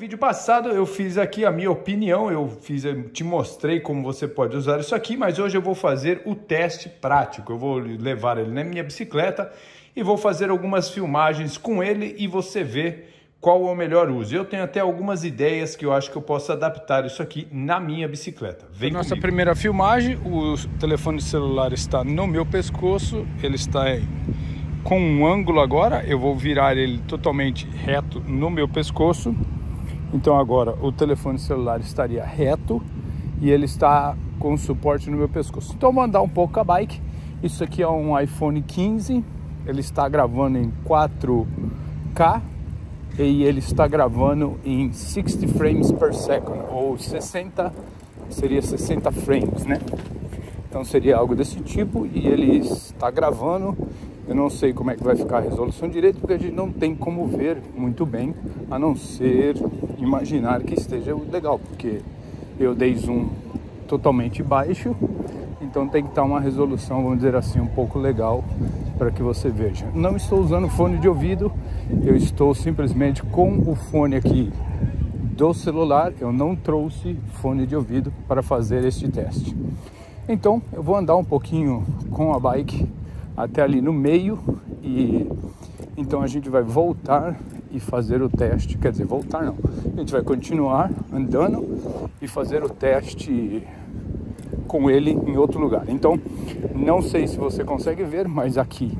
vídeo passado eu fiz aqui a minha opinião, eu te mostrei como você pode usar isso aqui, mas hoje eu vou fazer o teste prático. Eu vou levar ele na minha bicicleta e vou fazer algumas filmagens com ele e você vê qual é o melhor uso. Eu tenho até algumas ideias que eu acho que eu posso adaptar isso aqui na minha bicicleta. Vem comigo. Nossa primeira filmagem, o telefone celular está no meu pescoço, ele está aí com um ângulo agora, eu vou virar ele totalmente reto no meu pescoço. Então agora o telefone celular estaria reto e ele está com suporte no meu pescoço. Então vou andar um pouco a bike. Isso aqui é um iPhone 15, ele está gravando em 4K e ele está gravando em 60 frames per second, ou 60, seria 60 frames, né? Então seria algo desse tipo e ele está gravando. Eu não sei como é que vai ficar a resolução direito, porque a gente não tem como ver muito bem, a não ser imaginar que esteja legal, porque eu dei zoom totalmente baixo, então tem que estar uma resolução, vamos dizer assim, um pouco legal para que você veja. Não estou usando fone de ouvido, eu estou simplesmente com o fone aqui do celular, eu não trouxe fone de ouvido para fazer este teste. Então eu vou andar um pouquinho com a bike até ali no meio e então a gente vai voltar e fazer o teste, quer dizer, voltar não, a gente vai continuar andando e fazer o teste com ele em outro lugar. Então não sei se você consegue ver, mas aqui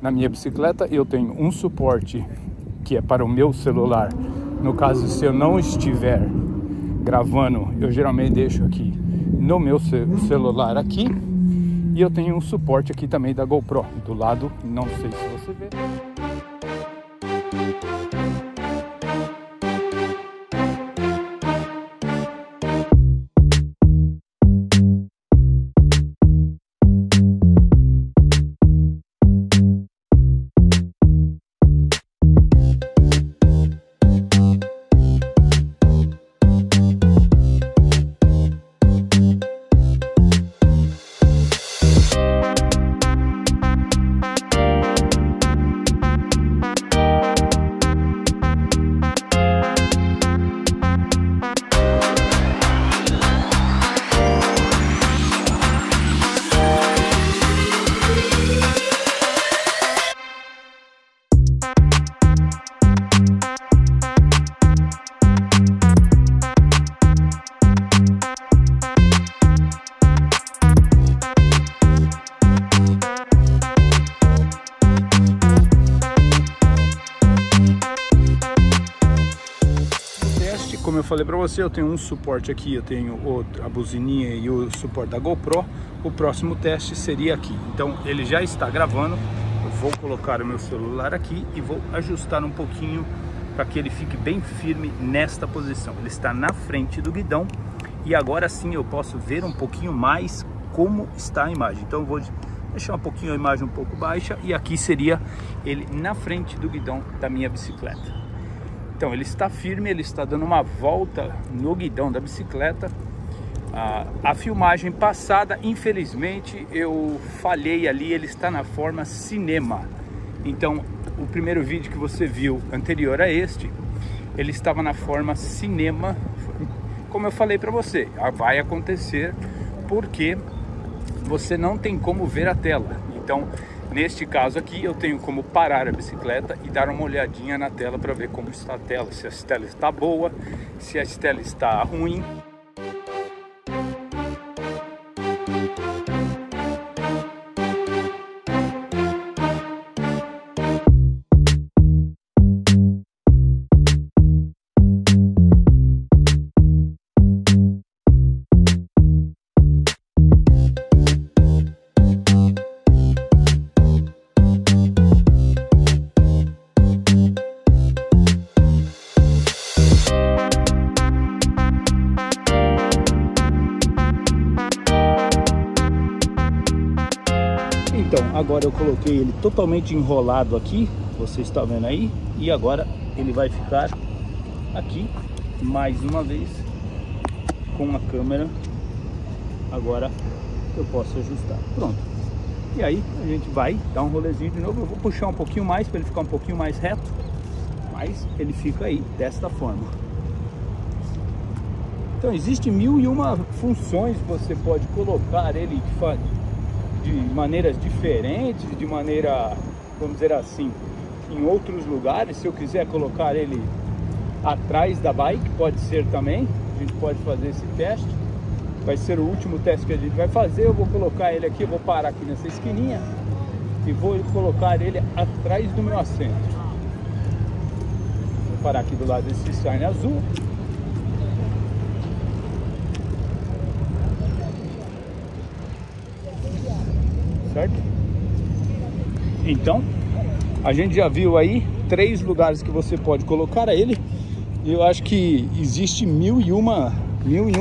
na minha bicicleta eu tenho um suporte que é para o meu celular, no caso se eu não estiver gravando eu geralmente deixo aqui no meu celular aqui. E eu tenho um suporte aqui também da GoPro, do lado, não sei se você vê. Como eu falei para você, eu tenho um suporte aqui, eu tenho a buzininha e o suporte da GoPro. O próximo teste seria aqui. Então ele já está gravando, eu vou colocar o meu celular aqui e vou ajustar um pouquinho para que ele fique bem firme nesta posição. Ele está na frente do guidão e agora sim eu posso ver um pouquinho mais como está a imagem. Então eu vou deixar um pouquinho a imagem um pouco baixa e aqui seria ele na frente do guidão da minha bicicleta. Então ele está firme, ele está dando uma volta no guidão da bicicleta. A filmagem passada, infelizmente, eu falhei ali, ele está na forma cinema. Então o primeiro vídeo que você viu anterior a este, ele estava na forma cinema. Como eu falei para você, vai acontecer porque você não tem como ver a tela. Então neste caso aqui eu tenho como parar a bicicleta e dar uma olhadinha na tela para ver como está a tela, se a tela está boa, se a tela está ruim. Então, agora eu coloquei ele totalmente enrolado aqui, você está vendo aí, e agora ele vai ficar aqui, mais uma vez, com a câmera, agora eu posso ajustar, pronto. E aí a gente vai dar um rolezinho de novo, eu vou puxar um pouquinho mais para ele ficar um pouquinho mais reto, mas ele fica aí, desta forma. Então existe 1001 funções que você pode colocar ele de maneiras diferentes, de maneira, vamos dizer assim, em outros lugares. Se eu quiser colocar ele atrás da bike, pode ser também, a gente pode fazer esse teste, vai ser o último teste que a gente vai fazer. Eu vou colocar ele aqui, eu vou parar aqui nessa esquininha e vou colocar ele atrás do meu assento. Vou parar aqui do lado desse sign azul. Certo? Então, a gente já viu aí 3 lugares que você pode colocar ele. E eu acho que existe 1001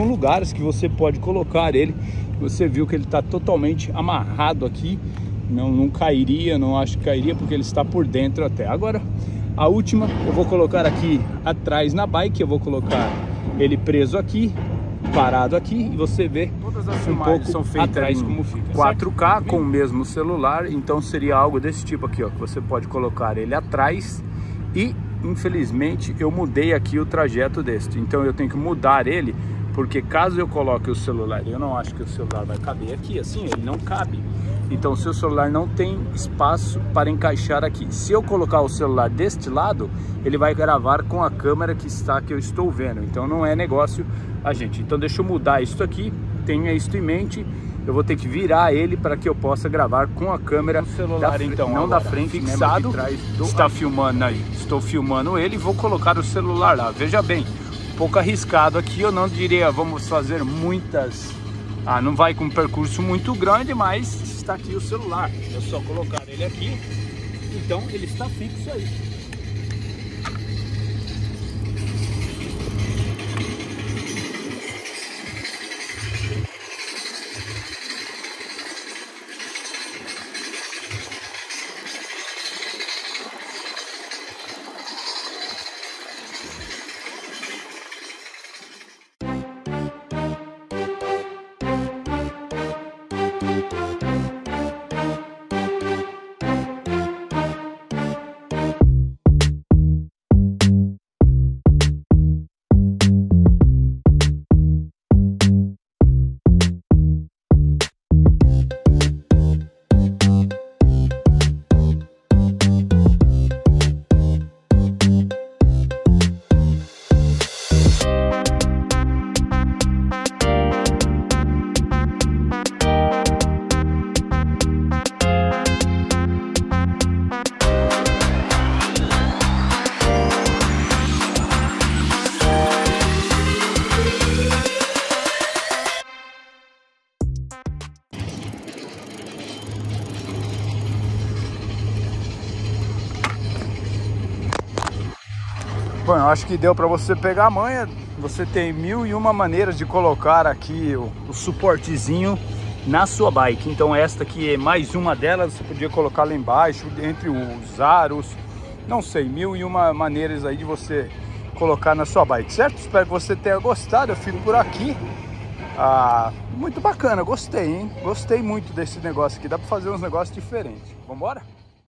lugares que você pode colocar ele. Você viu que ele está totalmente amarrado aqui. Não cairia, não acho que cairia, porque ele está por dentro até agora. A última, eu vou colocar aqui atrás na bike. Eu vou colocar ele preso aqui, parado aqui, e você vê todas as filmagens são feitas atrás como fica, 4K, certo? Com o mesmo celular. Então seria algo desse tipo aqui, ó, que você pode colocar ele atrás. E infelizmente eu mudei aqui o trajeto deste, então eu tenho que mudar ele, porque caso eu coloque o celular, eu não acho que o celular vai caber aqui, assim, ele não cabe. Então o seu celular não tem espaço para encaixar aqui. Se eu colocar o celular deste lado, ele vai gravar com a câmera que eu estou vendo. Então não é negócio, gente. Então deixa eu mudar isso aqui, tenha isso em mente. Eu vou ter que virar ele para que eu possa gravar com a câmera celular, então, não da frente, fixado, estou filmando ele. Vou colocar o celular lá, veja bem, um pouco arriscado aqui. Eu não diria, vamos fazer muitas... não vai com um percurso muito grande, mas está aqui o celular. É só colocar ele aqui, então ele está fixo aí. Bom, eu acho que deu para você pegar a manha. Você tem 1001 maneiras de colocar aqui o suportezinho na sua bike. Então esta aqui é mais uma delas. Você podia colocar lá embaixo, entre os aros, não sei, 1001 maneiras aí de você colocar na sua bike, certo? Espero que você tenha gostado. Eu fico por aqui. Muito bacana, gostei, hein? Gostei muito desse negócio aqui. Dá para fazer uns negócios diferentes. Vambora?